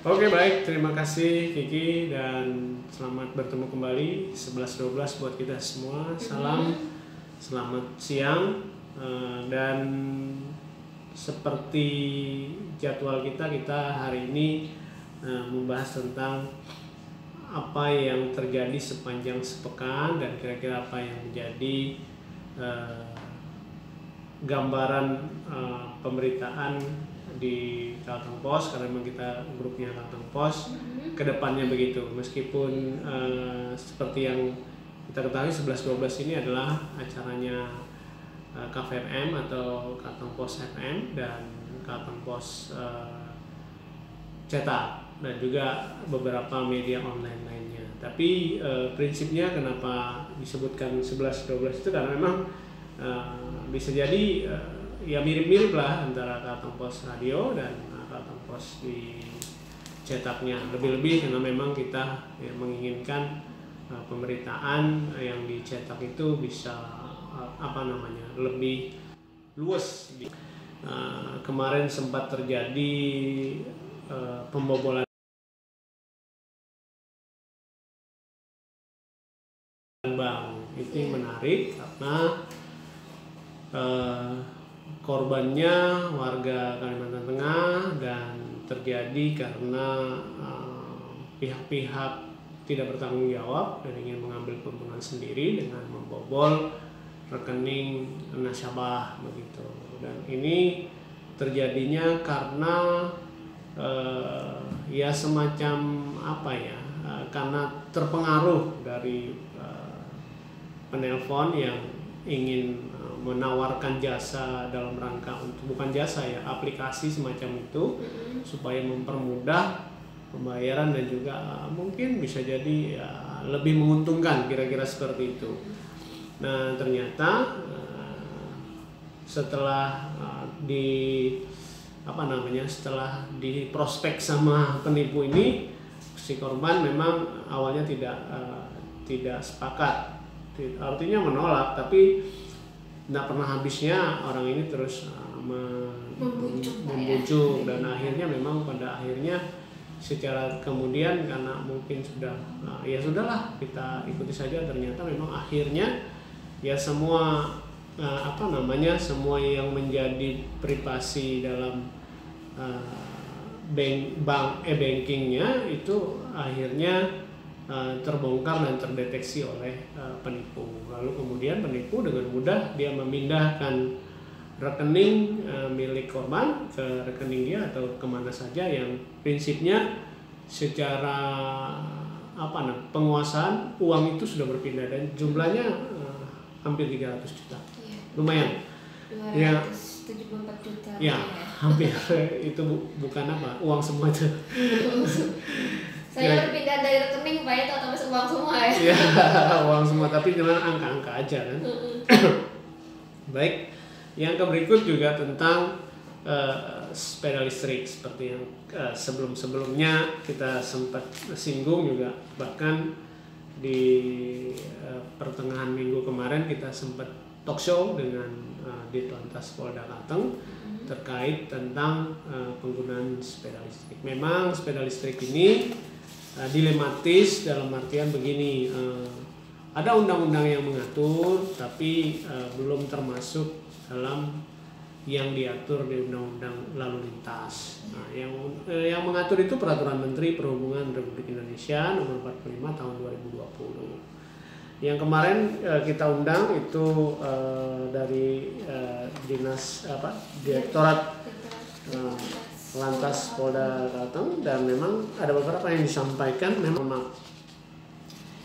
Oke, baik, terima kasih Kiki dan selamat bertemu kembali 11.12 buat kita semua. Salam, selamat siang, dan seperti jadwal kita hari ini membahas tentang apa yang terjadi sepanjang sepekan dan kira-kira apa yang menjadi gambaran pemberitaan di Kalteng Pos, karena memang kita grupnya Kalteng Pos, kedepannya begitu. Meskipun seperti yang kita ketahui 11-12 ini adalah acaranya KVM atau Kalteng Pos FM dan Kalteng Pos cetak dan juga beberapa media online lainnya. Tapi prinsipnya kenapa disebutkan 11-12 itu karena memang bisa jadi ya mirip-mirip lah antara Kalteng Pos radio dan Kalteng Pos di cetaknya, lebih-lebih karena memang kita ya, menginginkan pemberitaan yang dicetak itu bisa lebih luas. Kemarin sempat terjadi pembobolan bank, itu menarik karena korbannya warga Kalimantan Tengah dan terjadi karena pihak-pihak tidak bertanggung jawab dan ingin mengambil keuntungan sendiri dengan membobol rekening nasabah begitu. Dan ini terjadinya karena ya semacam apa ya, karena terpengaruh dari penelpon yang ingin menawarkan jasa dalam rangka untuk, bukan jasa ya, aplikasi semacam itu, supaya mempermudah pembayaran dan juga mungkin bisa jadi ya, lebih menguntungkan, kira-kira seperti itu. Nah ternyata setelah diprospek sama penipu ini, si korban memang awalnya tidak sepakat, artinya menolak, tapi tidak pernah habisnya orang ini terus membujuk dan akhirnya memang pada akhirnya secara kemudian karena mungkin sudah ya sudahlah kita ikuti saja, ternyata memang akhirnya ya semua semua yang menjadi privasi dalam e-bankingnya itu akhirnya terbongkar dan terdeteksi oleh penipu. Lalu kemudian penipu dengan mudah dia memindahkan rekening milik korban ke rekening dia atau kemana saja yang prinsipnya secara penguasaan uang itu sudah berpindah dan jumlahnya hampir 300 juta. Iya. Lumayan. 274 juta. Ya, hampir itu bukan uang semua itu. Saya berpindah dari rekening Pak ya, otomatis uang semua ya? Iya, uang semua, tapi cuma angka-angka aja kan. Baik, yang berikut juga tentang sepeda listrik, seperti yang sebelum-sebelumnya kita sempat singgung juga. Bahkan di pertengahan minggu kemarin kita sempat talk show dengan Ditlantas Polda Kalteng terkait tentang penggunaan sepeda listrik. Memang sepeda listrik ini dilematis dalam artian begini, ada undang-undang yang mengatur tapi belum termasuk dalam yang diatur di undang-undang lalu lintas. Nah, yang mengatur itu Peraturan Menteri Perhubungan Republik Indonesia nomor 45 tahun 2020. Yang kemarin kita undang itu dari Direktorat Lantas Polda Kalteng, dan memang ada beberapa yang disampaikan memang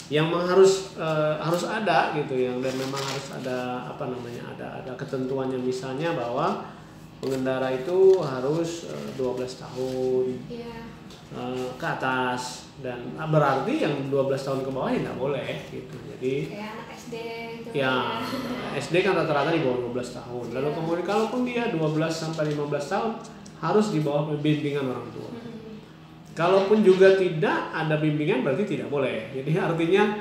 yang harus ada gitu, yang dan memang harus ada ada ketentuannya, misalnya bahwa pengendara itu harus 12 tahun ke atas, dan berarti yang 12 tahun ke bawah ya nggak boleh gitu. Jadi kayak anak SD gitu ya, SD kan rata-rata di bawah 12 tahun. Lalu kemudian kalaupun dia 12 sampai 15 tahun harus di bawah bimbingan orang tua. Kalaupun juga tidak ada bimbingan berarti tidak boleh. Jadi artinya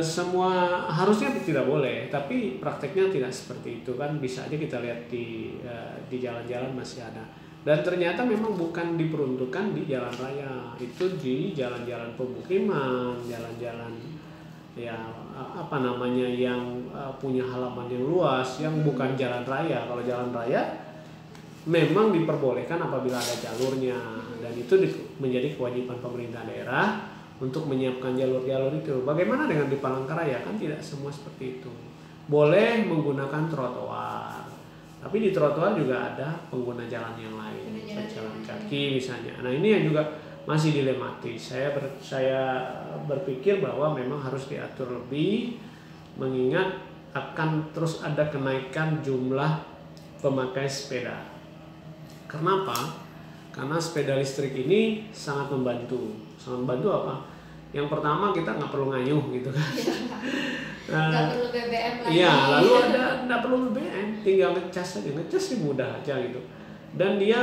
semua harusnya tidak boleh, tapi prakteknya tidak seperti itu kan. Bisa aja kita lihat di jalan-jalan masih ada. Dan ternyata memang bukan diperuntukkan di jalan raya, itu di jalan-jalan pemukiman, jalan-jalan ya apa namanya yang punya halaman yang luas, yang bukan jalan raya. Kalau jalan raya memang diperbolehkan apabila ada jalurnya, dan itu menjadi kewajiban pemerintah daerah untuk menyiapkan jalur-jalur itu. Bagaimana dengan di Palangka Raya? Kan tidak semua seperti itu. Boleh menggunakan trotoar, tapi di trotoar juga ada pengguna jalan yang lain, pejalan kaki misalnya. Nah ini yang juga masih dilematis. Saya berpikir bahwa memang harus diatur lebih, mengingat akan terus ada kenaikan jumlah pemakai sepeda. Kenapa? Karena sepeda listrik ini sangat membantu. Sangat membantu apa? Yang pertama kita nggak perlu ngayuh gitu kan. Nggak perlu BBM lagi. Iya, lalu ada nggak perlu BBM, tinggal ngecas aja, ngecas mudah aja gitu. Dan dia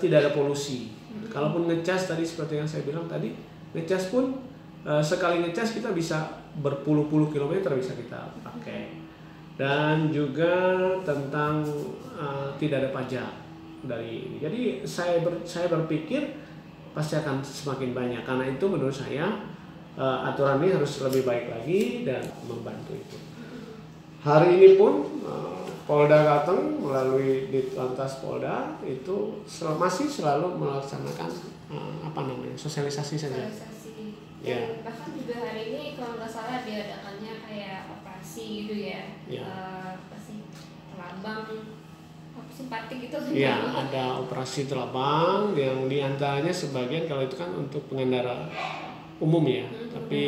tidak ada polusi. Kalaupun ngecas tadi seperti yang saya bilang tadi, ngecas pun sekali ngecas kita bisa berpuluh-puluh kilometer bisa kita pakai. Dan juga tentang tidak ada pajak dari ini. Jadi saya berpikir pasti akan semakin banyak. Karena itu menurut saya aturan ini harus lebih baik lagi dan membantu itu. Hari ini pun Polda Kalteng melalui Ditlantas Polda itu masih selalu melaksanakan sosialisasi saja. Sosialisasi. Dan bahkan juga hari ini kalau nggak salah diadakannya kayak operasi gitu ya. Operasi telabang, operasi patik gitu. Iya, ada operasi telabang yang diantaranya sebagian kalau itu kan untuk pengendara umum ya. Tapi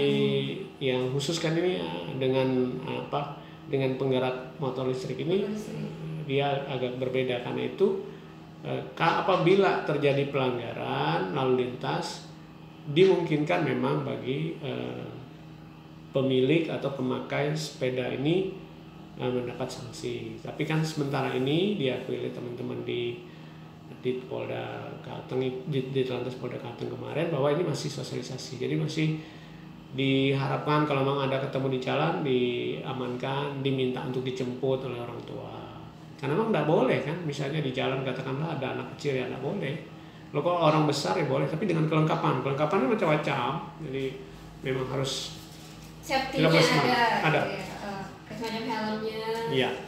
yang khusus kan ini dengan dengan penggerak motor listrik ini dia agak berbeda. Karena itu apabila terjadi pelanggaran lalu lintas, dimungkinkan memang bagi pemilik atau pemakai sepeda ini mendapat sanksi. Tapi kan sementara ini diakui oleh teman-teman di Ditlantas Polda Kalteng kemarin bahwa ini masih sosialisasi. Jadi masih diharapkan kalau memang ada ketemu di jalan diamankan, diminta untuk dijemput oleh orang tua. Karena memang tidak boleh kan, misalnya di jalan katakanlah ada anak kecil ya tidak boleh. Loh, kalau orang besar ya boleh, tapi dengan kelengkapan. Kelengkapannya macam-macam, jadi memang harus safety-nya ada. Kayak semacam helmnya. Iya.